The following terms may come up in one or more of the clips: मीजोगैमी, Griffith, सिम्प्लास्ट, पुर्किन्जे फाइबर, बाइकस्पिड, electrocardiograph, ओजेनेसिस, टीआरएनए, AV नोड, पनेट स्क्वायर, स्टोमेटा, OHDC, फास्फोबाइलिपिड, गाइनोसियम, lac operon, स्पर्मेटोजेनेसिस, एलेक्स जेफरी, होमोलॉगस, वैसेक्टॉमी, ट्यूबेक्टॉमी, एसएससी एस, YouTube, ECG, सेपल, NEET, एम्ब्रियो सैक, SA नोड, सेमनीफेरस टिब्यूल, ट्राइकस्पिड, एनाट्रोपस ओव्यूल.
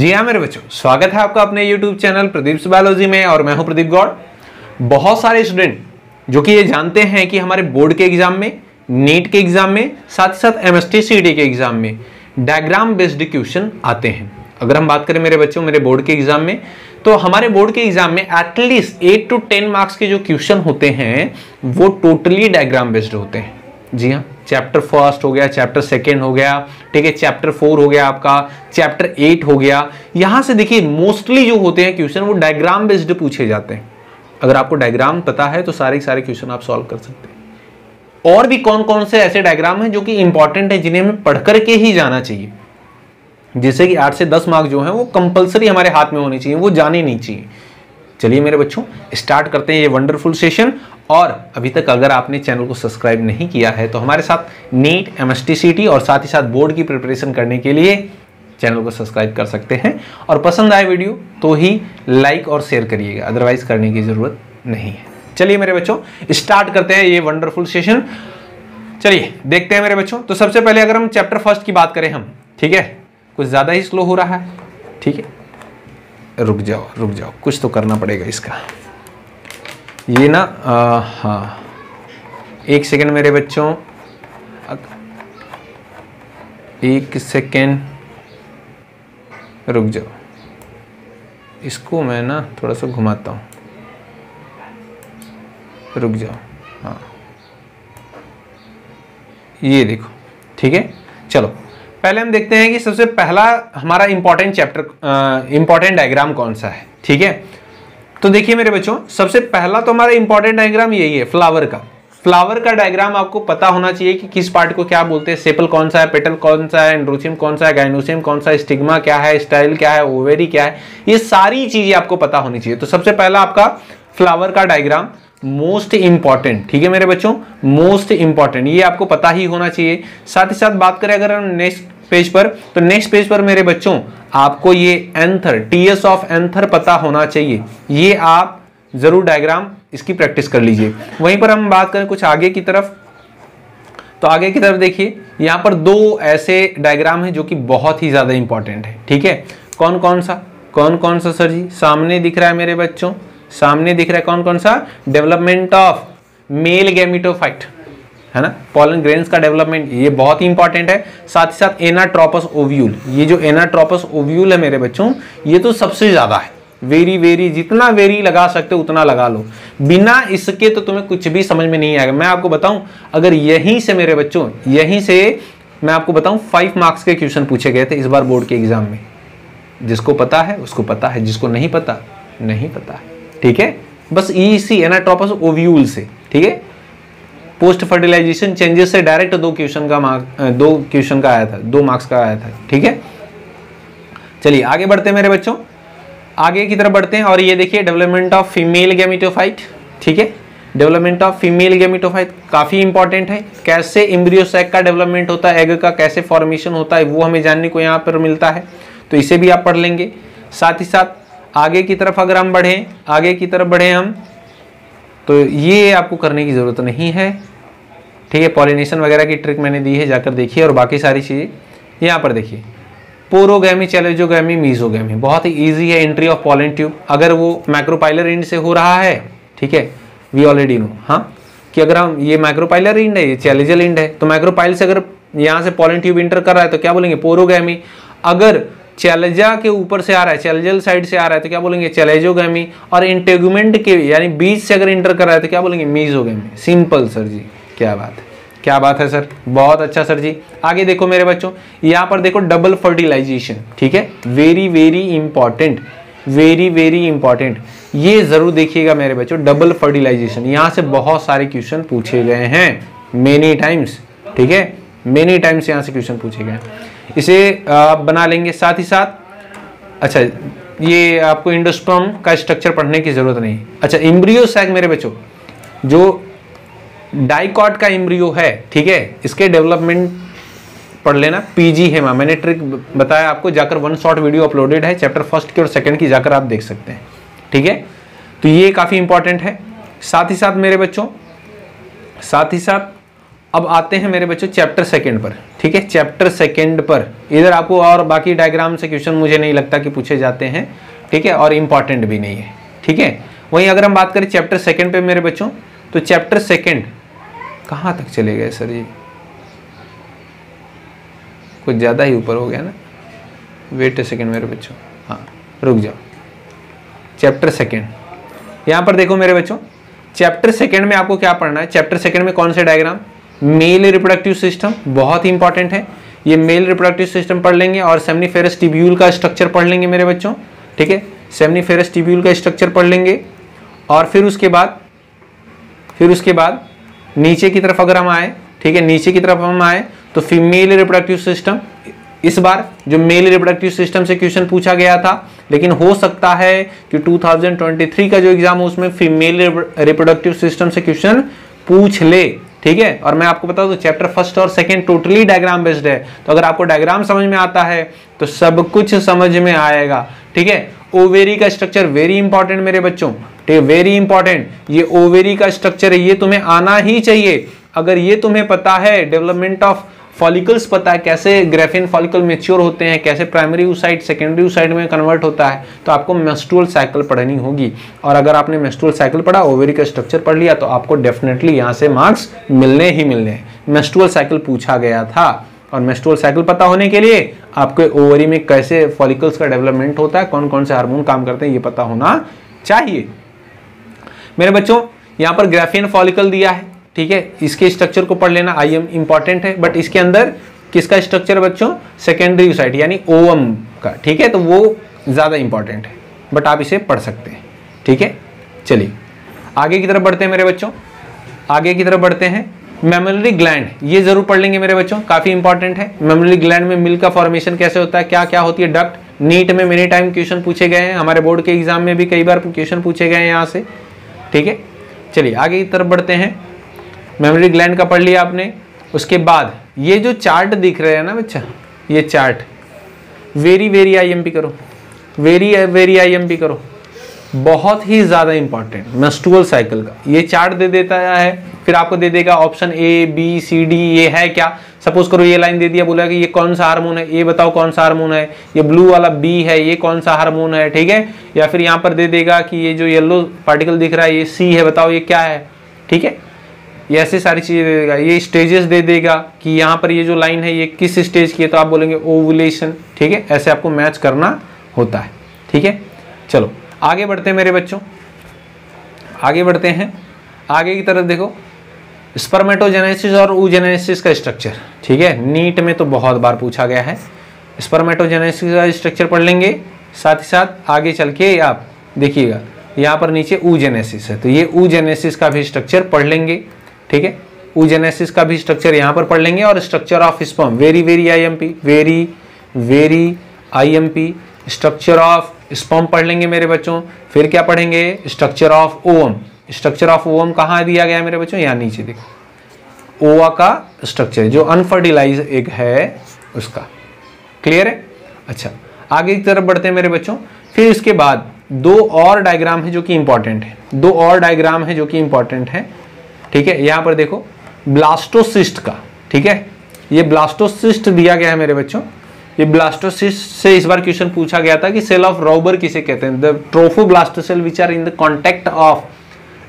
जी हाँ मेरे बच्चों, स्वागत है आपका अपने YouTube चैनल प्रदीप्स बायोलॉजी में और मैं हूं प्रदीप गौड़। बहुत सारे स्टूडेंट जो कि ये जानते हैं कि हमारे बोर्ड के एग्जाम में, नीट के एग्जाम में, साथ ही साथ MSTCET के एग्जाम में डायग्राम बेस्ड क्वेश्चन आते हैं। अगर हम बात करें मेरे बच्चों मेरे बोर्ड के एग्जाम में, तो हमारे बोर्ड के एग्जाम में एटलीस्ट 8 to 10 मार्क्स के जो क्वेश्चन होते हैं वो टोटली डायग्राम बेस्ड होते हैं। जी हाँ, चैप्टर फर्स्ट हो गया, चैप्टर सेकंड हो गया, ठीक है, चैप्टर 4 हो गया, आपका चैप्टर 8 हो गया। यहाँ से देखिए मोस्टली जो होते हैं क्वेश्चन वो डायग्राम बेस्ड पूछे जाते हैं। अगर आपको डायग्राम पता है तो सारे के सारे क्वेश्चन आप सॉल्व कर सकते हैं। और भी कौन कौन से ऐसे डायग्राम हैं जो कि इंपॉर्टेंट है, जिन्हें हमें पढ़ करके ही जाना चाहिए, जैसे कि 8 से 10 मार्क्स जो हैं वो कंपलसरी हमारे हाथ में होने चाहिए, वो जाने नहीं चाहिए। चलिए मेरे बच्चों स्टार्ट करते हैं ये वंडरफुल सेशन। और अभी तक अगर आपने चैनल को सब्सक्राइब नहीं किया है तो हमारे साथ नीट, MSTCET और साथ ही साथ बोर्ड की प्रिपरेशन करने के लिए चैनल को सब्सक्राइब कर सकते हैं। और पसंद आए वीडियो तो ही लाइक और शेयर करिएगा, अदरवाइज करने की ज़रूरत नहीं है। चलिए मेरे बच्चों स्टार्ट करते हैं ये वंडरफुल सेशन। चलिए देखते हैं मेरे बच्चों। तो सबसे पहले अगर हम चैप्टर फर्स्ट की बात करें हम, ठीक है, कुछ ज़्यादा ही स्लो हो रहा है, ठीक है, रुक जाओ, कुछ तो करना पड़ेगा इसका। ये ना हाँ, एक सेकेंड मेरे बच्चों, एक सेकेंड रुक जाओ, इसको मैं ना थोड़ा सा घुमाता हूँ, रुक जाओ। हाँ ये देखो, ठीक है। चलो पहले हम देखते हैं कि सबसे पहला हमारा इंपॉर्टेंट डायग्राम कौन सा है, ठीक है। तो देखिए मेरे बच्चों सबसे पहला तो हमारा इंपॉर्टेंट डायग्राम यही है, फ्लावर का। फ्लावर का डायग्राम आपको पता होना चाहिए कि किस पार्ट को क्या बोलते हैं, सेपल कौन सा है, पेटल कौन सा है, एंड्रोसियम कौन सा है, गाइनोसियम कौन सा है, स्टिग्मा क्या है, स्टाइल क्या है, ओवेरी क्या है, ये सारी चीजें आपको पता होनी चाहिए। तो सबसे पहला आपका फ्लावर का डायग्राम मोस्ट इंपॉर्टेंट, ठीक है मेरे बच्चों, मोस्ट इंपॉर्टेंट, ये आपको पता ही होना चाहिए। साथ ही साथ बात करें अगर हम नेक्स्ट पेज पर, तो नेक्स्ट पेज पर मेरे बच्चों आपको ये एंथर, TS ऑफ एंथर पता होना चाहिए। ये आप जरूर डायग्राम इसकी प्रैक्टिस कर लीजिए। वहीं पर हम बात करें कुछ आगे की तरफ, तो आगे की तरफ देखिए यहाँ पर 2 ऐसे डायग्राम हैं जो कि बहुत ही ज़्यादा इंपॉर्टेंट है, ठीक है। कौन कौन सा सर जी? सामने दिख रहा है मेरे बच्चों, सामने दिख रहा है कौन कौन सा? डेवलपमेंट ऑफ मेल गैमेटोफाइट, है ना, पॉलन ग्रेन्स का डेवलपमेंट, ये बहुत ही इंपॉर्टेंट है। साथ ही साथ एनाट्रोपस ओव्यूल, ये जो एनाट्रोपस ओव्यूल है मेरे बच्चों ये तो सबसे ज़्यादा है। वेरी जितना वेरी लगा सकते हो उतना लगा लो, बिना इसके तो तुम्हें कुछ भी समझ में नहीं आएगा। मैं आपको बताऊं अगर यहीं से मेरे बच्चों, यहीं से मैं आपको बताऊं 5 मार्क्स के क्वेश्चन पूछे गए थे इस बार बोर्ड के एग्जाम में। जिसको पता है उसको पता है, जिसको नहीं पता नहीं पता, ठीक है। बस इसी एनाट्रोपस ओव्यूल से, ठीक है, पोस्ट फर्टिलाइजेशन चेंजेस से डायरेक्ट 2 क्वेश्चन का आया था, 2 मार्क्स का आया था, ठीक है। चलिए आगे बढ़ते हैं मेरे बच्चों, आगे की तरफ बढ़ते हैं। और ये देखिए डेवलपमेंट ऑफ फीमेल गैमेटोफाइट, ठीक है, डेवलपमेंट ऑफ फीमेल गैमेटोफाइट काफ़ी इंपॉर्टेंट है। कैसे एम्ब्रियो सैक का डेवलपमेंट होता है, एग का कैसे फॉर्मेशन होता है, वो हमें जानने को यहाँ पर मिलता है, तो इसे भी आप पढ़ लेंगे। साथ ही साथ आगे की तरफ अगर हम बढ़ें, आगे की तरफ बढ़ें हम, तो ये आपको करने की ज़रूरत नहीं है, ठीक है। पॉलिनेशन वगैरह की ट्रिक मैंने दी है, जाकर देखिए। और बाकी सारी चीज़ें यहाँ पर देखिए, पोरोगैमी, चैलेजोगैमी, मीजोगैमी, बहुत ही ईजी है। एंट्री ऑफ पॉलन ट्यूब, अगर वो मैक्रोपाइलर इंड से हो रहा है, ठीक है, वी ऑलरेडी नो, हाँ, कि अगर हम ये मैक्रोपाइलर इंड है, ये चैलेजल इंड है, तो मैक्रोपाइल से अगर यहाँ से पॉलन ट्यूब इंटर कर रहा है तो क्या बोलेंगे? पोरोगैमी। अगर चैलेजा के ऊपर से आ रहा है, चैलेजल साइड से आ रहा है, तो क्या बोलेंगे? चैलेजोगैमी। और इंटेगुमेंट के यानी बीच से अगर इंटर कर रहा है तो क्या बोलेंगे? मीजोगैमी। सिंपल सर जी, क्या बात है, क्या बात है सर, बहुत अच्छा सर जी। आगे देखो मेरे बच्चों, यहाँ पर देखो डबल फर्टिलाइजेशन, ठीक है, वेरी वेरी इंपॉर्टेंट, ये जरूर देखिएगा मेरे बच्चों, डबल फर्टिलाइजेशन। यहाँ से बहुत सारे क्वेश्चन पूछे गए हैं मेनी टाइम्स, ठीक है, मेनी टाइम्स यहाँ से क्वेश्चन पूछे गए हैं, इसे आप बना लेंगे। साथ ही साथ अच्छा, ये आपको इंडोस्पर्म का स्ट्रक्चर पढ़ने की ज़रूरत नहीं। अच्छा, एम्ब्रियो सैक मेरे बच्चों, जो डाइकॉट का एम्ब्रियो है, ठीक है, इसके डेवलपमेंट पढ़ लेना। PG है, मैंने ट्रिक बताया आपको, जाकर 1 शॉर्ट वीडियो अपलोडेड है चैप्टर फर्स्ट की और सेकंड की, जाकर आप देख सकते हैं, ठीक है। तो ये काफ़ी इंपॉर्टेंट है। साथ ही साथ मेरे बच्चों, साथ ही साथ अब आते हैं मेरे बच्चों चैप्टर सेकंड पर, ठीक है। चैप्टर सेकंड पर इधर आपको और बाकी डायग्राम से क्वेश्चन मुझे नहीं लगता कि पूछे जाते हैं, ठीक है, और इम्पॉर्टेंट भी नहीं है, ठीक है। वहीं अगर हम बात करें चैप्टर सेकंड पे मेरे बच्चों, तो चैप्टर सेकंड कहाँ तक चले गए सर, ये कुछ ज़्यादा ही ऊपर हो गया ना। वेट ए सेकेंड मेरे बच्चों, हाँ रुक जाओ। चैप्टर सेकंड यहाँ पर देखो मेरे बच्चों, चैप्टर सेकंड में आपको क्या पढ़ना है। चैप्टर सेकंड में कौन से डायग्राम, मेल रिप्रोडक्टिव सिस्टम बहुत ही इंपॉर्टेंट है, ये मेल रिप्रोडक्टिव सिस्टम पढ़ लेंगे और सेमनीफेरस टिब्यूल का स्ट्रक्चर पढ़ लेंगे मेरे बच्चों, ठीक है। सेमनीफेरस टिब्यूल का स्ट्रक्चर पढ़ लेंगे और फिर उसके बाद नीचे की तरफ अगर हम आए, ठीक है, नीचे की तरफ हम आए तो फीमेल रिप्रोडक्टिव सिस्टम, इस बार जो मेल रिप्रोडक्टिव सिस्टम से क्वेश्चन पूछा गया था, लेकिन हो सकता है कि 2023 का जो एग्जाम हो उसमें फीमेल रिप्रोडक्टिव सिस्टम से क्वेश्चन पूछ ले, ठीक है। और मैं आपको बताऊं तो चैप्टर फर्स्ट और सेकंड टोटली डायग्राम बेस्ड है, तो अगर आपको डायग्राम समझ में आता है तो सब कुछ समझ में आएगा, ठीक है। ओवेरी का स्ट्रक्चर वेरी इंपॉर्टेंट मेरे बच्चों, ठीक, वेरी इंपॉर्टेंट। ये ओवेरी का स्ट्रक्चर है, ये तुम्हें आना ही चाहिए। अगर ये तुम्हें पता है, डेवलपमेंट ऑफ फॉलिकल्स पता है, कैसे ग्रेफिन फॉलिकल मेच्योर होते हैं, कैसे प्राइमरी ओसाइट सेकेंडरी ओसाइट में कन्वर्ट होता है, तो आपको मेंस्ट्रुअल साइकिल पढ़नी होगी। और अगर आपने मेंस्ट्रुअल साइकिल पढ़ा, ओवरी का स्ट्रक्चर पढ़ लिया, तो आपको डेफिनेटली यहाँ से मार्क्स मिलने ही मिलने हैं। मेंस्ट्रुअल साइकिल पूछा गया था, और मेंस्ट्रुअल साइकिल पता होने के लिए आपके ओवरी में कैसे फॉलिकल्स का डेवलपमेंट होता है, कौन कौन से हार्मोन काम करते हैं, ये पता होना चाहिए मेरे बच्चों। यहाँ पर ग्रेफिन फॉलिकल दिया है, ठीक है, इसके स्ट्रक्चर को पढ़ लेना, आई एम इंपॉर्टेंट है। बट इसके अंदर किसका स्ट्रक्चर बच्चों, सेकेंडरी ओसाइट यानी ओवम का, ठीक है, तो वो ज़्यादा इंपॉर्टेंट है, बट आप इसे पढ़ सकते हैं, ठीक है। चलिए आगे की तरफ बढ़ते हैं मेरे बच्चों, आगे की तरफ बढ़ते हैं। मेमोरी ग्लैंड ये जरूर पढ़ लेंगे मेरे बच्चों, काफ़ी इंपॉर्टेंट है। मेमोरी ग्लैंड में मिल्क का फॉर्मेशन कैसे होता है, क्या क्या होती है डक्ट, नीट में मेनी टाइम क्वेश्चन पूछे गए हैं, हमारे बोर्ड के एग्जाम में भी कई बार क्वेश्चन पूछे गए हैं यहाँ से, ठीक है। चलिए आगे की तरफ बढ़ते हैं। मेमोरी ग्लैंड का पढ़ लिया आपने, उसके बाद ये जो चार्ट दिख रहे हैं ना बच्चा, ये चार्ट वेरी वेरी आईएमपी करो, वेरी वेरी आईएमपी करो, बहुत ही ज़्यादा इंपॉर्टेंट मेंस्ट्रुअल साइकिल का ये चार्ट दे देता है। फिर आपको दे देगा option A B C D, ये है क्या। सपोज करो ये लाइन दे दिया, बोला कि ये कौन सा हार्मोन है, ये बताओ कौन सा हार्मोन है, ये ब्लू वाला बी है, ये कौन सा हार्मोन है, ठीक है। या फिर यहाँ पर दे देगा कि ये जो येलो पार्टिकल दिख रहा है ये सी है, बताओ ये क्या है, ठीक है। ये ऐसे सारी चीज़ें दे देगा, ये स्टेजेस दे देगा कि यहाँ पर ये जो लाइन है ये किस स्टेज की है, तो आप बोलेंगे ओवुलेशन, ठीक है। ऐसे आपको मैच करना होता है, ठीक है। चलो आगे बढ़ते हैं मेरे बच्चों, आगे बढ़ते हैं। आगे की तरफ देखो स्पर्मेटोजेनेसिस और ओजेनेसिस का स्ट्रक्चर, ठीक है, नीट में तो बहुत बार पूछा गया है। स्पर्मेटोजेनेसिस का स्ट्रक्चर पढ़ लेंगे, साथ ही साथ आगे चल के आप देखिएगा यहाँ पर नीचे ओजेनेसिस है, तो ये ओजेनेसिस का भी स्ट्रक्चर पढ़ लेंगे, ठीक है। ओजेनेसिस का भी स्ट्रक्चर यहाँ पर पढ़ लेंगे, और structure of sperm very very IMP, very very IMP, structure of sperm पढ़ लेंगे मेरे बच्चों। फिर क्या पढ़ेंगे, structure of ovum. Structure of ovum कहाँ दिया गया है मेरे बच्चों, यहाँ नीचे देखो, ओवा का स्ट्रक्चर जो अनफर्टिलाइज एग है उसका, क्लियर है। अच्छा आगे की तरफ बढ़ते हैं मेरे बच्चों। फिर इसके बाद दो और डायग्राम है जो कि इंपॉर्टेंट है, दो और डायग्राम है जो कि इंपॉर्टेंट है, ठीक है। यहाँ पर देखो ब्लास्टोसिस्ट का, ठीक है, ये ब्लास्टोसिस्ट दिया गया है मेरे बच्चों। ये ब्लास्टोसिस्ट से इस बार क्वेश्चन पूछा गया था कि सेल ऑफ रॉबर किसे कहते हैं, the trophoblast cell which are in the contact of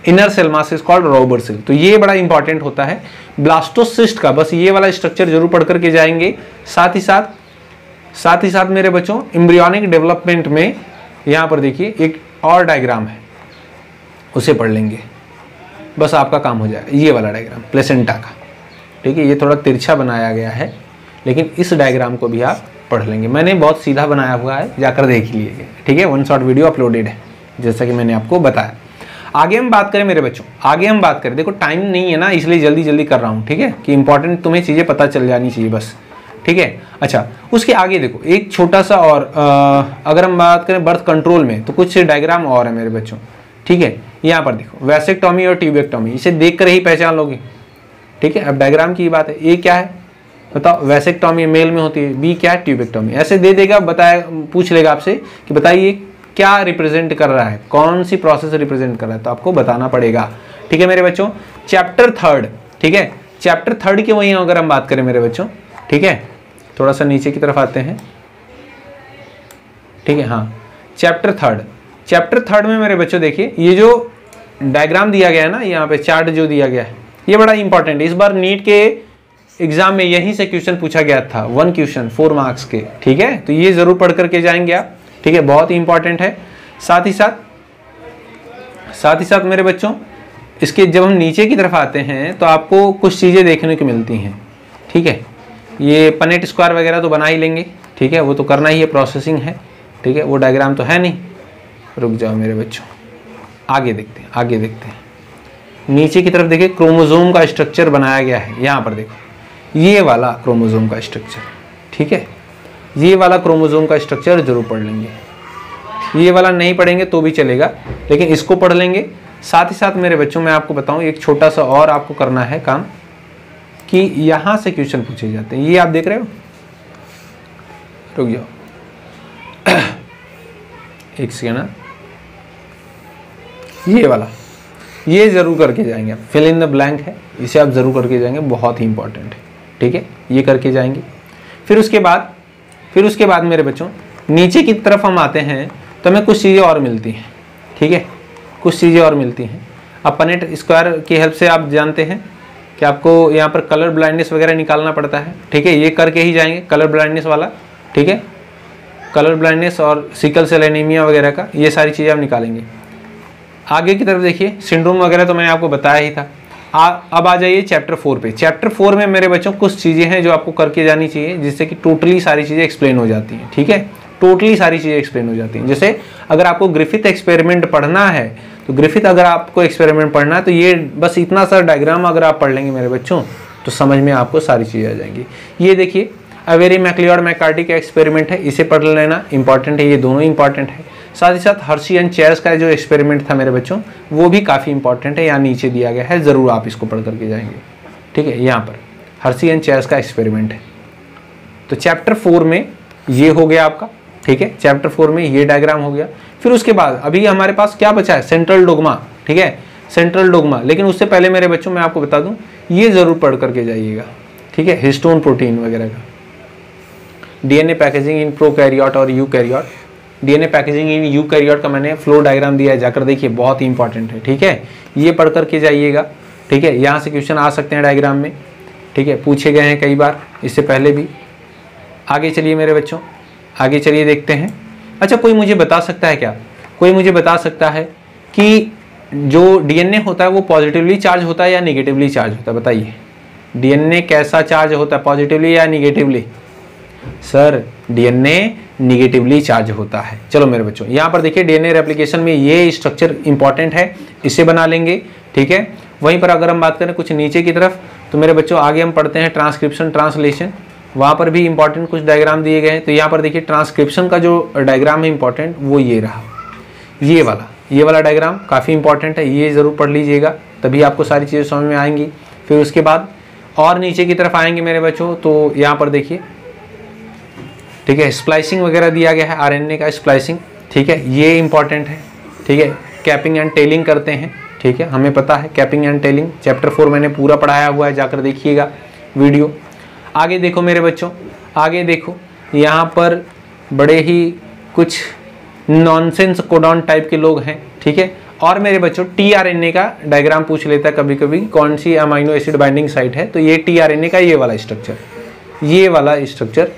inner cell mass is called Rauber cell. तो ये बड़ा इंपॉर्टेंट होता है ब्लास्टोसिस्ट का, बस ये वाला स्ट्रक्चर जरूर पढ़ करके जाएंगे। साथ ही साथ मेरे बच्चों एम्ब्रियोनिक डेवलपमेंट में यहाँ पर देखिए एक और डायग्राम है, उसे पढ़ लेंगे, बस आपका काम हो जाएगा। ये वाला डायग्राम प्लेसेंटा का, ठीक है, ये थोड़ा तिरछा बनाया गया है, लेकिन इस डायग्राम को भी आप पढ़ लेंगे। मैंने बहुत सीधा बनाया हुआ है, जाकर देख लीजिएगा, ठीक है, वन शॉट वीडियो अपलोडेड है जैसा कि मैंने आपको बताया। आगे हम बात करें मेरे बच्चों, आगे हम बात करें, देखो टाइम नहीं है ना इसलिए जल्दी जल्दी कर रहा हूँ, ठीक है, कि इंपॉर्टेंट तुम्हें चीज़ें पता चल जानी चाहिए बस, ठीक है। अच्छा उसके आगे देखो एक छोटा सा और अगर हम बात करें बर्थ कंट्रोल में, तो कुछ डायग्राम और है मेरे बच्चों, ठीक है। यहाँ पर देखो वैसेक्टॉमी और ट्यूबेक्टॉमी, इसे देखकर ही पहचान लोगे, ठीक है। अब डायग्राम की बात है, ए क्या है बताओ, वैसेक्टॉमी मेल में होती है, बी क्या है, ट्यूबेक्टॉमी। ऐसे दे देगा, बताया पूछ लेगा आपसे कि बताइए क्या रिप्रेजेंट कर रहा है, कौन सी प्रोसेस रिप्रेजेंट कर रहा है, तो आपको बताना पड़ेगा, ठीक है मेरे बच्चों। चैप्टर थर्ड, ठीक है, चैप्टर थर्ड के वहीं अगर हम बात करें मेरे बच्चों, ठीक है, थोड़ा सा नीचे की तरफ आते हैं, ठीक है, हाँ, चैप्टर थर्ड में मेरे बच्चों देखिए ये जो डायग्राम दिया गया है ना, यहाँ पे चार्ट जो दिया गया है ये बड़ा इंपॉर्टेंट है। इस बार नीट के एग्जाम में यहीं से क्वेश्चन पूछा गया था, 1 क्वेश्चन 4 मार्क्स के, ठीक है, तो ये जरूर पढ़ करके जाएंगे आप, ठीक है, बहुत ही इंपॉर्टेंट है। साथ ही साथ मेरे बच्चों इसके जब हम नीचे की तरफ आते हैं तो आपको कुछ चीज़ें देखने को मिलती हैं, ठीक है, ये पनेट स्क्वायर वगैरह तो बना ही लेंगे, ठीक है, वो तो करना ही है, प्रोसेसिंग है, ठीक है, वो डायग्राम तो है नहीं, रुक जाओ मेरे बच्चों, आगे देखते हैं। नीचे की तरफ देखिए क्रोमोसोम का स्ट्रक्चर बनाया गया है, यहाँ पर देखो ये वाला क्रोमोसोम का स्ट्रक्चर, ठीक है, ये वाला क्रोमोसोम का स्ट्रक्चर जरूर पढ़ लेंगे, ये वाला नहीं पढ़ेंगे तो भी चलेगा लेकिन इसको पढ़ लेंगे। साथ ही साथ मेरे बच्चों मैं आपको बताऊं एक छोटा सा और आपको करना है काम, कि यहाँ से क्वेश्चन पूछे जाते हैं, ये आप देख रहे हो, रुक जाओ एक सेकंड ना, ये वाला ये जरूर करके जाएंगे आप, फिल इन द ब्लैंक है, इसे आप जरूर करके जाएंगे, बहुत ही इंपॉर्टेंट है, ठीक है, ये करके जाएंगे। फिर उसके बाद मेरे बच्चों नीचे की तरफ हम आते हैं तो हमें कुछ चीज़ें और मिलती हैं, ठीक है, कुछ चीज़ें और मिलती हैं। अब पनेट स्क्वायर की हेल्प से आप जानते हैं कि आपको यहाँ पर कलर ब्लाइंडनेस वगैरह निकालना पड़ता है, ठीक है, ये करके ही जाएंगे, कलर ब्लाइंडनेस वाला, ठीक है, कलर ब्लाइंडनेस और सिकल सेल एनीमिया वगैरह का, ये सारी चीज़ें आप निकालेंगे। आगे की तरफ देखिए सिंड्रोम वगैरह तो मैंने आपको बताया ही था। अब आ जाइए चैप्टर 4 पे। चैप्टर 4 में मेरे बच्चों कुछ चीज़ें हैं जो आपको करके जानी चाहिए, जिससे कि टोटली सारी चीज़ें एक्सप्लेन हो जाती हैं, ठीक है, टोटली सारी चीज़ें एक्सप्लेन हो जाती हैं। जैसे अगर आपको ग्रिफिथ एक्सपेरिमेंट पढ़ना है तो ग्रिफिथ अगर आपको एक्सपेरिमेंट पढ़ना है तो ये बस इतना सा डायग्राम अगर आप पढ़ लेंगे मेरे बच्चों तो समझ में आपको सारी चीज़ें आ जाएंगी। ये देखिए एवेरी मैक्लियॉड मैकार्टी का एक्सपेरिमेंट है, इसे पढ़ लेना इंपॉर्टेंट है, ये दोनों इंपॉर्टेंट है। साथ ही साथ हर्शी एंड चेस का जो एक्सपेरिमेंट था मेरे बच्चों वो भी काफ़ी इंपॉर्टेंट है, यहाँ नीचे दिया गया है, ज़रूर आप इसको पढ़ करके जाएंगे, ठीक है, यहाँ पर हर्शी एंड चेस का एक्सपेरिमेंट है। तो चैप्टर 4 में ये हो गया आपका, ठीक है, चैप्टर 4 में ये डायग्राम हो गया। फिर उसके बाद अभी हमारे पास क्या बचा है, सेंट्रल डोगमा, ठीक है, सेंट्रल डोगमा, लेकिन उससे पहले मेरे बच्चों मैं आपको बता दूं ये ज़रूर पढ़ करके जाइएगा, ठीक है, हिस्टोन प्रोटीन वगैरह का, डीएनए पैकेजिंग इन प्रोकैरियोट और eukaryote, DNA packaging in eukaryote का मैंने फ्लो डायग्राम दिया है, जाकर देखिए, बहुत ही इंपॉर्टेंट है, ठीक है, ये पढ़ करके जाइएगा, ठीक है, यहाँ से क्वेश्चन आ सकते हैं डायग्राम में, ठीक है, पूछे गए हैं कई बार इससे पहले भी। आगे चलिए मेरे बच्चों, आगे चलिए देखते हैं। अच्छा, कोई मुझे बता सकता है कि जो डीएनए होता है वो पॉजिटिवली चार्ज होता है या नेगेटिवली चार्ज होता है, बताइए, डीएनए कैसा चार्ज होता है, पॉजिटिवली या negatively? Sir DNA negatively charge होता है। चलो मेरे बच्चों यहाँ पर देखिए डीएनए रेप्लिकेशन में ये स्ट्रक्चर इंपॉर्टेंट है, इसे बना लेंगे, ठीक है। वहीं पर अगर हम बात करें कुछ नीचे की तरफ तो मेरे बच्चों आगे हम पढ़ते हैं ट्रांसक्रिप्शन ट्रांसलेशन, वहाँ पर भी इंपॉर्टेंट कुछ डायग्राम दिए गए हैं। तो यहाँ पर देखिए ट्रांसक्रिप्शन का जो डायग्राम है इंपॉर्टेंट वो ये रहा, ये वाला डायग्राम काफ़ी इंपॉर्टेंट है, ये ज़रूर पढ़ लीजिएगा, तभी आपको सारी चीज़ें समझ में आएंगी। फिर उसके बाद और नीचे की तरफ आएंगे मेरे बच्चों तो यहाँ पर देखिए, ठीक है, स्प्लाइसिंग वगैरह दिया गया है, आरएनए का स्प्लाइसिंग, ठीक है, ये इंपॉर्टेंट है, ठीक है, कैपिंग एंड टेलिंग करते हैं, ठीक है, हमें पता है कैपिंग एंड टेलिंग, चैप्टर 4 मैंने पूरा पढ़ाया हुआ है, जाकर देखिएगा वीडियो। आगे देखो मेरे बच्चों, आगे देखो यहाँ पर बड़े ही कुछ नॉनसेंस कोडॉन टाइप के लोग हैं, ठीक है, और मेरे बच्चों टीआरएनए का डायग्राम पूछ लेता है कभी कभी, कौन सी अमाइनो एसिड बाइंडिंग साइट है, तो ये टीआरएनए का ये वाला स्ट्रक्चर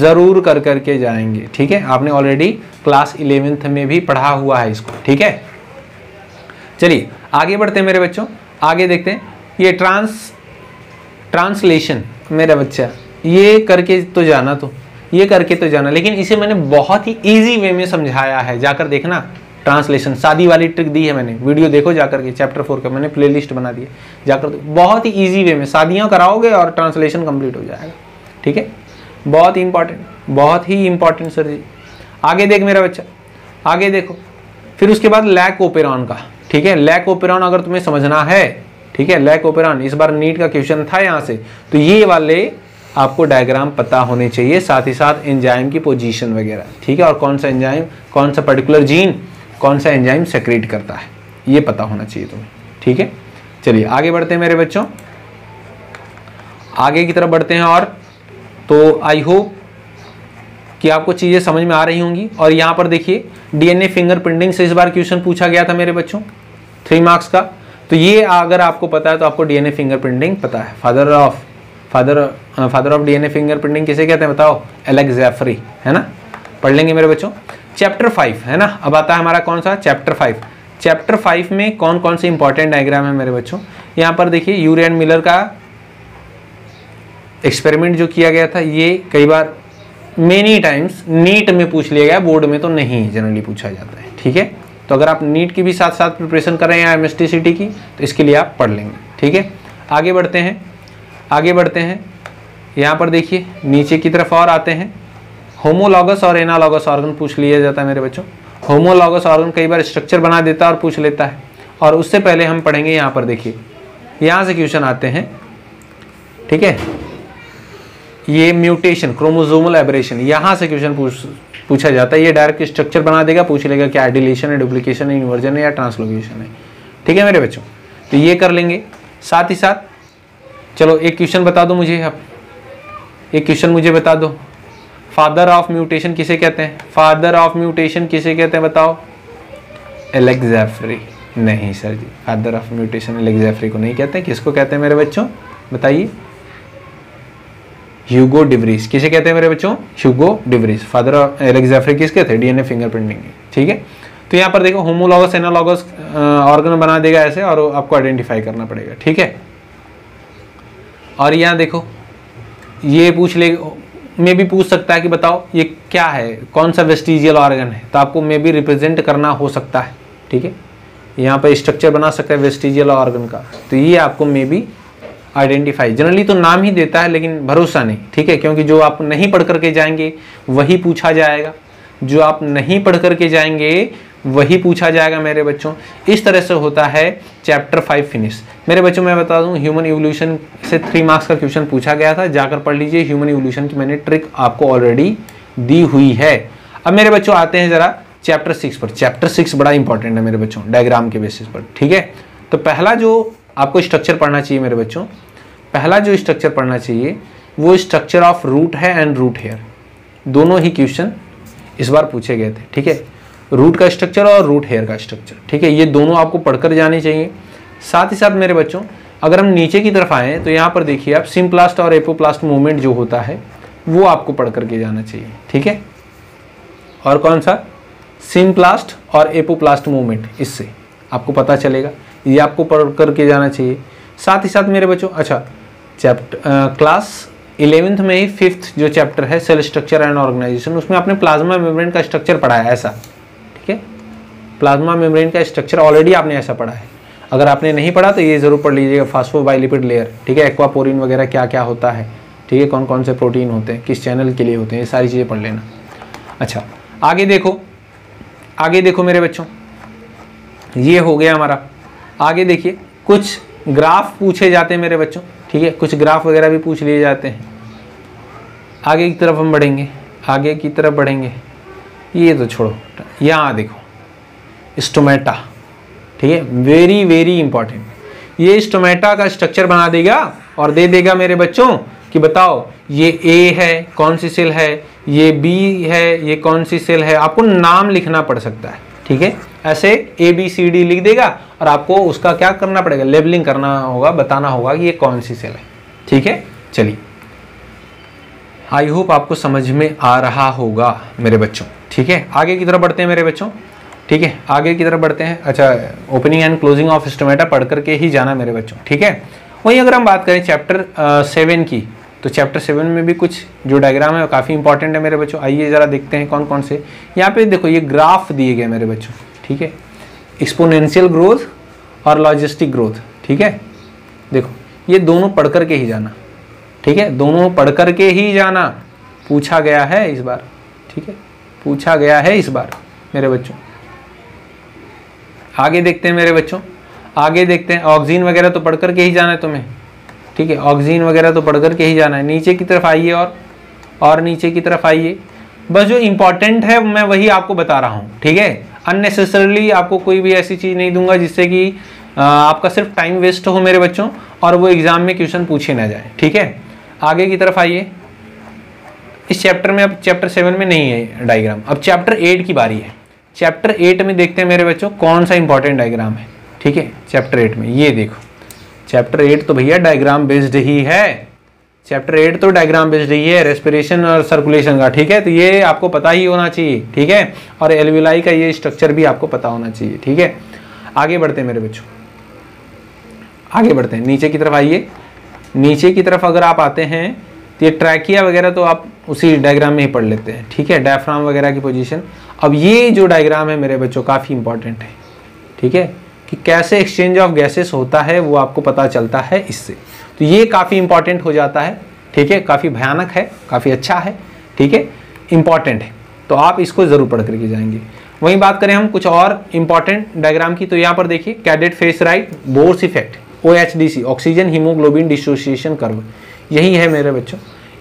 ज़रूर कर करके जाएंगे, ठीक है, आपने ऑलरेडी क्लास 11th में भी पढ़ा हुआ है इसको, ठीक है। चलिए आगे बढ़ते हैं मेरे बच्चों, आगे देखते हैं ये ट्रांसलेशन मेरा बच्चा, ये करके तो जाना, लेकिन इसे मैंने बहुत ही इजी वे में समझाया है, जाकर देखना, ट्रांसलेशन शादी वाली ट्रिक दी है मैंने, वीडियो देखो जाकर के, चैप्टर 4 का मैंने प्लेलिस्ट बना दी है, जाकर बहुत ही इजी वे में शादियाँ कराओगे और ट्रांसलेशन कंप्लीट हो जाएगा, ठीक है, बहुत ही इम्पॉर्टेंट सर जी। आगे देख मेरा बच्चा, आगे देखो फिर उसके बाद लैक ओपेरॉन का, ठीक है, लैक ओपेरॉन अगर तुम्हें समझना है, ठीक है, लैक ओपेरॉन इस बार नीट का क्वेश्चन था यहाँ से, तो ये वाले आपको डायग्राम पता होने चाहिए, साथ ही साथ एंजाइम की पोजीशन वगैरह, ठीक है, और कौन सा एंजाइम, कौन सा पर्टिकुलर जीन, कौन सा एंजाइम सेक्रेट करता है, ये पता होना चाहिए तुम्हें, ठीक है। चलिए आगे बढ़ते हैं मेरे बच्चों, आगे की तरफ बढ़ते हैं। और तो आई होप कि आपको चीज़ें समझ में आ रही होंगी। और यहाँ पर देखिए डीएनए फिंगरप्रिंटिंग से इस बार क्वेश्चन पूछा गया था मेरे बच्चों 3 मार्क्स का। तो ये अगर आपको पता है तो आपको डीएनए फिंगरप्रिंटिंग पता है। फादर ऑफ डीएनए फिंगरप्रिंटिंग किसे कहते हैं बताओ? एलेक्स जेफरी, है ना? पढ़ लेंगे मेरे बच्चों। चैप्टर 5 है ना, अब आता है हमारा कौन सा? चैप्टर 5। चैप्टर 5 में कौन कौन से इंपॉर्टेंट डायग्राम है मेरे बच्चों? यहाँ पर देखिए यूरे एंड मिलर का एक्सपेरिमेंट जो किया गया था, ये कई बार मेनी टाइम्स नीट में पूछ लिया गया, बोर्ड में तो नहीं जनरली पूछा जाता है, ठीक है? तो अगर आप नीट की भी साथ साथ प्रिपरेशन कर रहे हैं MSTCT की, तो इसके लिए आप पढ़ लेंगे, ठीक है? आगे बढ़ते हैं, आगे बढ़ते हैं। यहाँ पर देखिए नीचे की तरफ और आते हैं। होमोलॉगस और एनालॉगस ऑर्गन पूछ लिया जाता है मेरे बच्चों। होमोलॉगस ऑर्गन कई बार स्ट्रक्चर बना देता है और पूछ लेता है। और उससे पहले हम पढ़ेंगे, यहाँ पर देखिए यहाँ से क्वेश्चन आते हैं, ठीक है? ये म्यूटेशन, क्रोमोसोमल एबरेशन, यहाँ से क्वेश्चन पूछा जाता है। ये डायरेक्ट स्ट्रक्चर बना देगा, पूछ लेगा क्या डिलीशन है, डुप्लीकेशन है, इन्वर्जन है या ट्रांसलोकेशन है, ठीक है मेरे बच्चों? तो ये कर लेंगे। साथ ही साथ चलो एक क्वेश्चन बता दो मुझे, आप एक क्वेश्चन मुझे बता दो, फादर ऑफ म्यूटेशन किसे कहते हैं? फादर ऑफ म्यूटेशन किसे कहते हैं बताओ? एलेक्स जेफरी। नहीं sir ji, father of mutation एलेक्स जेफरी को नहीं कहते। किसको कहते हैं मेरे बच्चों बताइए? Hugo de Vries. किसे कहते हैं मेरे बच्चों? Hugo de Vries. Father of एलेक्स जेफरी किसके थे? डीएनए फिंगरप्रिंटिंग, ठीक है? तो यहाँ पर देखो होमोलॉगस एनालॉगस ऑर्गन बना देगा ऐसे, और आपको आइडेंटिफाई करना पड़ेगा, ठीक है? और यहाँ देखो ये पूछ ले, मे भी पूछ सकता है कि बताओ ये क्या है, कौन सा वेस्टिजियल ऑर्गन है, तो आपको मे भी रिप्रेजेंट करना हो सकता है, ठीक है? यहाँ पर स्ट्रक्चर बना सकता है वेस्टिजियल ऑर्गन का, तो ये आपको मे बी आइडेंटिफाई, जनरली तो नाम ही देता है लेकिन भरोसा नहीं, ठीक है? क्योंकि जो आप नहीं पढ़ करके जाएंगे वही पूछा जाएगा, जो आप नहीं पढ़ करके जाएंगे वही पूछा जाएगा मेरे बच्चों। इस तरह से होता है चैप्टर 5 फिनिश। मेरे बच्चों मैं बता दूं ह्यूमन इवोल्यूशन से 3 मार्क्स का क्वेश्चन पूछा गया था, जाकर पढ़ लीजिए। ह्यूमन इवोल्यूशन की मैंने ट्रिक आपको ऑलरेडी दी हुई है। अब मेरे बच्चों आते हैं ज़रा चैप्टर 6 पर। चैप्टर 6 बड़ा इंपॉर्टेंट है मेरे बच्चों डायग्राम के बेसिस पर, ठीक है? तो पहला जो आपको स्ट्रक्चर पढ़ना चाहिए मेरे बच्चों, पहला जो स्ट्रक्चर पढ़ना चाहिए वो स्ट्रक्चर ऑफ रूट है एंड रूट हेयर। दोनों ही क्वेश्चन इस बार पूछे गए थे, ठीक है? रूट का स्ट्रक्चर और रूट हेयर का स्ट्रक्चर, ठीक है? ये दोनों आपको पढ़कर जाने चाहिए। साथ ही साथ मेरे बच्चों अगर हम नीचे की तरफ आएँ तो यहाँ पर देखिए आप सिम्प्लास्ट और एपोप्लास्ट मूवमेंट जो होता है वो आपको पढ़ करके जाना चाहिए, ठीक है? और कौन सा? सिम्प्लास्ट और एपोप्लास्ट मूवमेंट, इससे आपको पता चलेगा, ये आपको पढ़ करके जाना चाहिए। साथ ही साथ मेरे बच्चों अच्छा चैप्टर क्लास 11 में ही 5th जो चैप्टर है सेल स्ट्रक्चर एंड ऑर्गेनाइजेशन, उसमें आपने प्लाज्मा मेम्ब्रेन का स्ट्रक्चर पढ़ा है ऐसा, ठीक है? प्लाज्मा मेम्ब्रेन का स्ट्रक्चर ऑलरेडी आपने ऐसा पढ़ा है। अगर आपने नहीं पढ़ा तो ये ज़रूर पढ़ लीजिएगा। फास्फोबाइलिपिड लेयर, ठीक है? एक्वापोरिन वगैरह क्या क्या होता है, ठीक है? कौन कौन से प्रोटीन होते हैं, किस चैनल के लिए होते हैं, ये सारी चीज़ें पढ़ लेना। अच्छा आगे देखो, आगे देखो मेरे बच्चों, ये हो गया हमारा। आगे देखिए कुछ ग्राफ पूछे जाते हैं मेरे बच्चों, ठीक है? कुछ ग्राफ वगैरह भी पूछ लिए जाते हैं। आगे की तरफ हम बढ़ेंगे, आगे की तरफ बढ़ेंगे, ये तो छोड़ो। यहाँ देखो स्टोमेटा, ठीक है? Very very important. ये स्टोमेटा का स्ट्रक्चर बना देगा और दे देगा मेरे बच्चों कि बताओ ये ए है कौन सी सेल है, ये बी है ये कौन सी सेल है। आपको नाम लिखना पड़ सकता है, ठीक है? ऐसे ABCD लिख देगा और आपको उसका क्या करना पड़ेगा? लेबलिंग करना होगा, बताना होगा कि ये कौन सी सेल है, ठीक है? चलिए आई होप आपको समझ में आ रहा होगा मेरे बच्चों, ठीक है? आगे की तरफ बढ़ते हैं मेरे बच्चों, ठीक है? आगे की तरफ बढ़ते हैं। अच्छा opening and closing of स्टोमेटा पढ़ करके ही जाना मेरे बच्चों, ठीक है? वहीं अगर हम बात करें चैप्टर 7 की, तो चैप्टर 7 में भी कुछ जो डायग्राम है काफ़ी इंपॉर्टेंट है मेरे बच्चों। आइए ज़रा देखते हैं कौन कौन से। यहाँ पे देखो ये ग्राफ दिए गए मेरे बच्चों, ठीक है? एक्सपोनेंशियल ग्रोथ और लॉजिस्टिक ग्रोथ, ठीक है? देखो ये दोनों पढ़ कर के ही जाना, ठीक है? दोनों पढ़ कर के ही जाना, पूछा गया है इस बार, ठीक है? पूछा गया है इस बार मेरे बच्चों। आगे देखते हैं मेरे बच्चों, आगे देखते हैं। ऑक्सीजन वगैरह तो पढ़ कर के ही जाना है तुम्हें, ठीक है? ऑक्सीजन वगैरह तो पढ़ कर के ही जाना है। नीचे की तरफ आइए और नीचे की तरफ आइए। बस जो इम्पॉर्टेंट है मैं वही आपको बता रहा हूँ, ठीक है? अननेसेसरली आपको कोई भी ऐसी चीज़ नहीं दूंगा जिससे कि आपका सिर्फ टाइम वेस्ट हो मेरे बच्चों और वो एग्ज़ाम में क्वेश्चन पूछे ना जाए, ठीक है? आगे की तरफ आइए। इस चैप्टर में, अब चैप्टर 7 में नहीं है डायग्राम, अब चैप्टर 8 की बारी है। चैप्टर 8 में देखते हैं मेरे बच्चों कौन सा इंपॉर्टेंट डायग्राम है। ठीक है, चैप्टर 8 में ये देखो, चैप्टर 8 तो भैया डायग्राम बेस्ड ही है। चैप्टर 8 तो डायग्राम बेस्ड ही है, रेस्पिरेशन और सर्कुलेशन का। ठीक है, तो ये आपको पता ही होना चाहिए। ठीक है, और एलवीलाई का ये स्ट्रक्चर भी आपको पता होना चाहिए। ठीक है, आगे बढ़ते हैं मेरे बच्चों, आगे बढ़ते हैं, नीचे की तरफ आइए। नीचे की तरफ अगर आप आते हैं तो ये ट्रैकिया वगैरह तो आप उसी डायग्राम में ही पढ़ लेते हैं। ठीक है, डायफ्राम वगैरह की पोजीशन। अब ये जो डायग्राम है मेरे बच्चों काफ़ी इंपॉर्टेंट है। ठीक है, कि कैसे एक्सचेंज ऑफ गैसेस होता है वो आपको पता चलता है इससे। तो ये काफ़ी इंपॉर्टेंट हो जाता है। ठीक है, काफ़ी भयानक है, काफ़ी अच्छा है। ठीक है, इंपॉर्टेंट है, तो आप इसको ज़रूर पढ़ करके जाएंगे। वहीं बात करें हम कुछ और इंपॉर्टेंट डायग्राम की, तो यहाँ पर देखिए cadet face right, Bohr's effect, OHDC, oxygen haemoglobin dissociation curve, यही है मेरे बच्चों।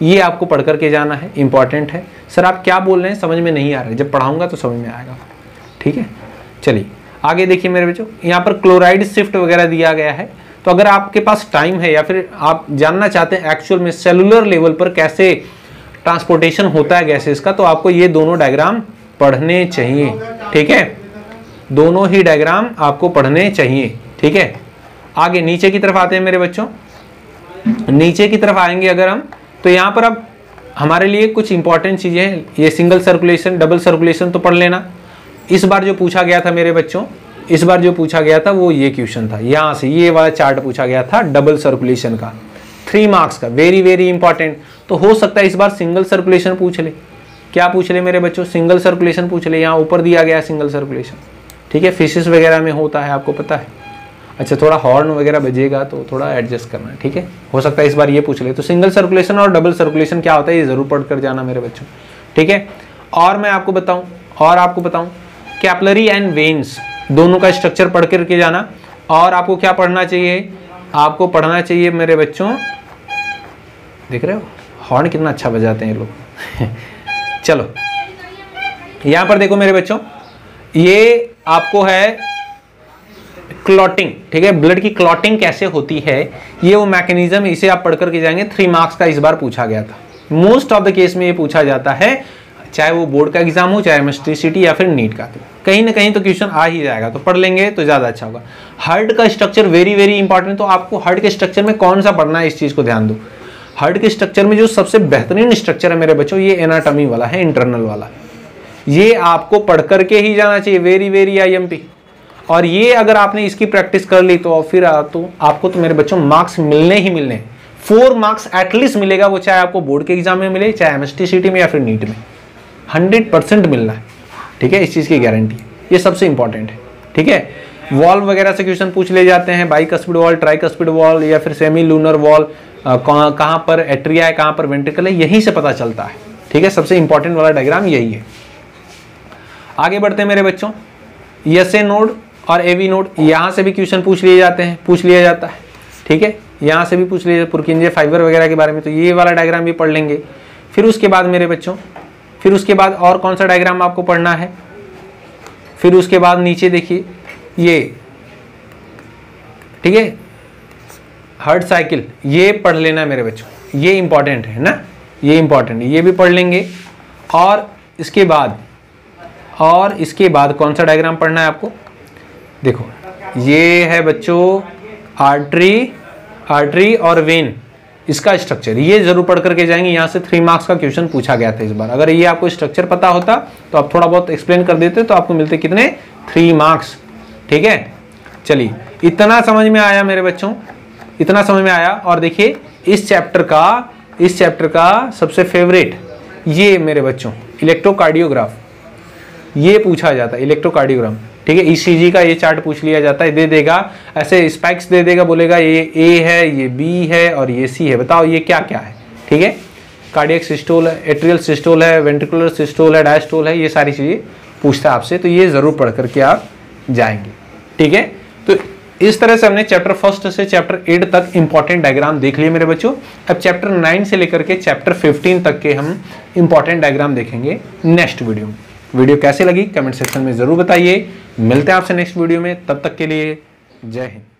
ये आपको पढ़ करके जाना है, इंपॉर्टेंट है। सर आप क्या बोल रहे हैं समझ में नहीं आ रहा है, जब पढ़ाऊंगा तो समझ में आएगा। ठीक है, चलिए आगे देखिए मेरे बच्चों, यहाँ पर क्लोराइड शिफ्ट वगैरह दिया गया है। तो अगर आपके पास टाइम है या फिर आप जानना चाहते हैं एक्चुअल में सेलुलर लेवल पर कैसे ट्रांसपोर्टेशन होता है गैसेस का, तो आपको ये दोनों डायग्राम पढ़ने चाहिए। ठीक है, दोनों ही डायग्राम आपको पढ़ने चाहिए। ठीक है, आगे नीचे की तरफ आते हैं मेरे बच्चों। नीचे की तरफ आएंगे अगर हम, तो यहाँ पर अब हमारे लिए कुछ इंपॉर्टेंट चीज़ें हैं। ये सिंगल सर्कुलेशन, डबल सर्कुलेशन तो पढ़ लेना। इस बार जो पूछा गया था मेरे बच्चों, इस बार जो पूछा गया था वो ये क्वेश्चन था, यहाँ से ये वाला चार्ट पूछा गया था डबल सर्कुलेशन का, 3 मार्क्स का, वेरी वेरी इंपॉर्टेंट। तो हो सकता है इस बार सिंगल सर्कुलेशन पूछ ले। क्या पूछ ले मेरे बच्चों? सिंगल सर्कुलेशन पूछ ले। यहाँ ऊपर दिया गया सिंगल सर्कुलेशन। ठीक है, फिशेस वगैरह में होता है, आपको पता है। अच्छा, थोड़ा हॉर्न वगैरह बजेगा तो थोड़ा एडजस्ट करना है। ठीक है, हो सकता है इस बार ये पूछ ले। तो सिंगल सर्कुलेशन और डबल सर्कुलेशन क्या होता है ये ज़रूर पढ़ कर जाना मेरे बच्चों। ठीक है, और मैं आपको बताऊं, और आपको बताऊं कैपिलरी एंड वेन्स दोनों का स्ट्रक्चर पढ़ करके जाना। और आपको क्या पढ़ना चाहिए? आपको पढ़ना चाहिए मेरे बच्चों, देख रहे हो हॉर्न कितना अच्छा बजाते हैं ये लोग। चलो यहाँ पर देखो मेरे बच्चों, ये आपको है क्लॉटिंग। ठीक है, ब्लड की क्लॉटिंग कैसे होती है ये वो मैकेनिज्म, इसे आप पढ़ करके जाएंगे। 3 मार्क्स का इस बार पूछा गया था, मोस्ट ऑफ द केस में ये पूछा जाता है, चाहे वो बोर्ड का एग्जाम हो, चाहे MSTC या फिर नीट का, कहीं ना कहीं तो क्वेश्चन आ ही जाएगा। तो पढ़ लेंगे तो ज़्यादा अच्छा होगा। हार्ट का स्ट्रक्चर वेरी वेरी इंपॉर्टेंट। तो आपको हार्ट के स्ट्रक्चर में कौन सा पढ़ना है इस चीज़ को ध्यान दो। हार्ट के स्ट्रक्चर में जो सबसे बेहतरीन स्ट्रक्चर है मेरे बच्चों ये एनाटॉमी वाला है, इंटरनल वाला, ये आपको पढ़ करके ही जाना चाहिए, वेरी वेरी IMP। और ये अगर आपने इसकी प्रैक्टिस कर ली तो फिर तो आपको तो मेरे बच्चों मार्क्स मिलने ही मिलने हैं। 4 मार्क्स एटलीस्ट मिलेगा, वो चाहे आपको बोर्ड के एग्जाम में मिले, चाहे MSTC में या फिर नीट में, 100% मिलना है। ठीक है, इस चीज़ की गारंटी है, ये सबसे इंपॉर्टेंट है। ठीक है, वॉल वगैरह से क्वेश्चन पूछ ले जाते हैं, बाइकस्पिड वॉल, ट्राइकस्पिड वॉल या फिर सेमी लूनर वॉल, कहाँ पर एट्रिया है, कहाँ पर वेंट्रिकल है, यहीं से पता चलता है। ठीक है, सबसे इंपॉर्टेंट वाला डायग्राम यही है। आगे बढ़ते हैं मेरे बच्चों, SA नोड और AV नोड, यहाँ से भी क्वेश्चन पूछ लिए जाते हैं, पूछ लिया जाता है। ठीक है, यहाँ से भी पूछ लिया, पुर्किन्जे फाइबर वगैरह के बारे में, तो ये वाला डायग्राम भी पढ़ लेंगे। फिर उसके बाद मेरे बच्चों, फिर उसके बाद और कौन सा डायग्राम आपको पढ़ना है? फिर उसके बाद नीचे देखिए ये, ठीक है, हर्ट साइकिल, ये पढ़ लेना मेरे बच्चों, ये इंपॉर्टेंट है ना, ये इंपॉर्टेंट है, ये भी पढ़ लेंगे। और इसके बाद कौन सा डायग्राम पढ़ना है आपको? देखो ये है बच्चों आर्टरी और वेन, इसका स्ट्रक्चर, ये जरूर पढ़ करके जाएंगे। यहाँ से 3 मार्क्स का क्वेश्चन पूछा गया था इस बार। अगर ये आपको स्ट्रक्चर पता होता तो आप थोड़ा बहुत एक्सप्लेन कर देते तो आपको मिलते कितने? 3 मार्क्स। ठीक है, चलिए इतना समझ में आया मेरे बच्चों, इतना समझ में आया। और देखिए इस चैप्टर का सबसे फेवरेट ये मेरे बच्चों इलेक्ट्रोकार्डियोग्राफ, ये पूछा जाता है इलेक्ट्रोकार्डियोग्राम। ठीक है, ECG का ये चार्ट पूछ लिया जाता है, दे देगा ऐसे स्पाइक्स, दे देगा, बोलेगा ये A है, ये B है और ये C है, बताओ ये क्या क्या है। ठीक है, कार्डियक सिस्टोल है, एट्रियल सिस्टोल है, वेंट्रिकुलर सिस्टोल है, डायस्टोल है, ये सारी चीज़ें पूछता है आपसे। तो ये ज़रूर पढ़ करके आप जाएंगे। ठीक है, तो इस तरह से हमने चैप्टर 1 से चैप्टर 8 तक इंपॉर्टेंट डायग्राम देख लिए मेरे बच्चों। अब चैप्टर 9 से लेकर के चैप्टर 15 तक के हम इंपॉर्टेंट डायग्राम देखेंगे नेक्स्ट वीडियो में। वीडियो कैसे लगी कमेंट सेक्शन में ज़रूर बताइए। मिलते हैं आपसे नेक्स्ट वीडियो में, तब तक के लिए जय हिंद।